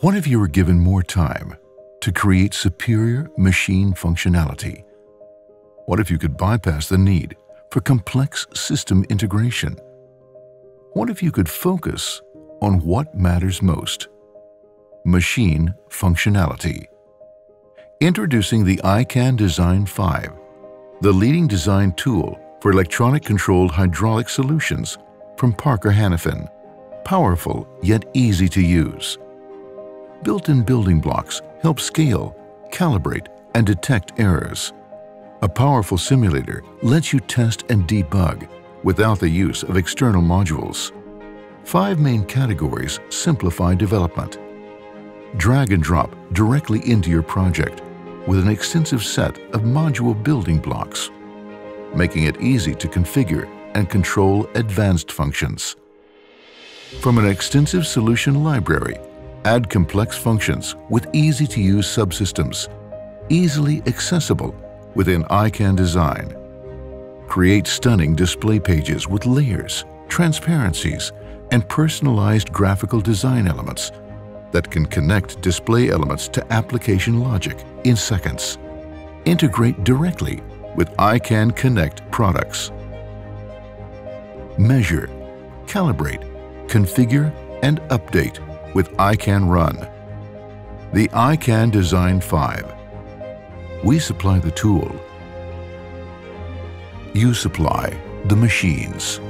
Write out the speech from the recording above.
What if you were given more time to create superior machine functionality? What if you could bypass the need for complex system integration? What if you could focus on what matters most? Machine functionality. Introducing the IQANdesign 5, the leading design tool for electronic controlled hydraulic solutions from Parker Hannifin. Powerful yet easy to use. Built-in building blocks help scale, calibrate, and detect errors. A powerful simulator lets you test and debug without the use of external modules. 5 main categories simplify development. Drag and drop directly into your project with an extensive set of module building blocks, making it easy to configure and control advanced functions. From an extensive solution library, add complex functions with easy-to-use subsystems, easily accessible within IQANdesign. Create stunning display pages with layers, transparencies, and personalized graphical design elements that can connect display elements to application logic in seconds. Integrate directly with IQAN Connect products. Measure, calibrate, configure, and update with IQAN Run. The IQANdesign 5. We supply the tool. You supply the machines.